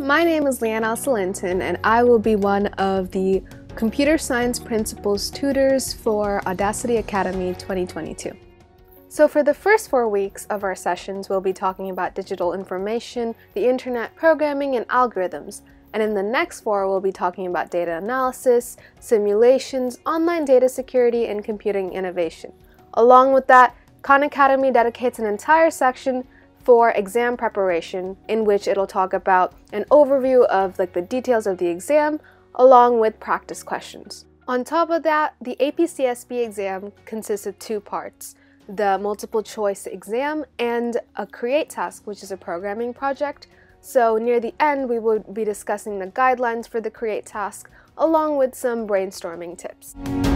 my name is Leanne Alcilinton, and I will be one of the Computer Science Principles tutors for Audacity Academy 2022. So for the first 4 weeks of our sessions, we'll be talking about digital information, the internet, programming, and algorithms. And in the next 4, we'll be talking about data analysis, simulations, online data security, and computing innovation. Along with that, Khan Academy dedicates an entire section for exam preparation, in which it'll talk about an overview of the details of the exam, along with practice questions. On top of that, the AP CSP exam consists of 2 parts: the multiple choice exam and a create task, which is a programming project. So near the end, we will be discussing the guidelines for the create task, along with some brainstorming tips.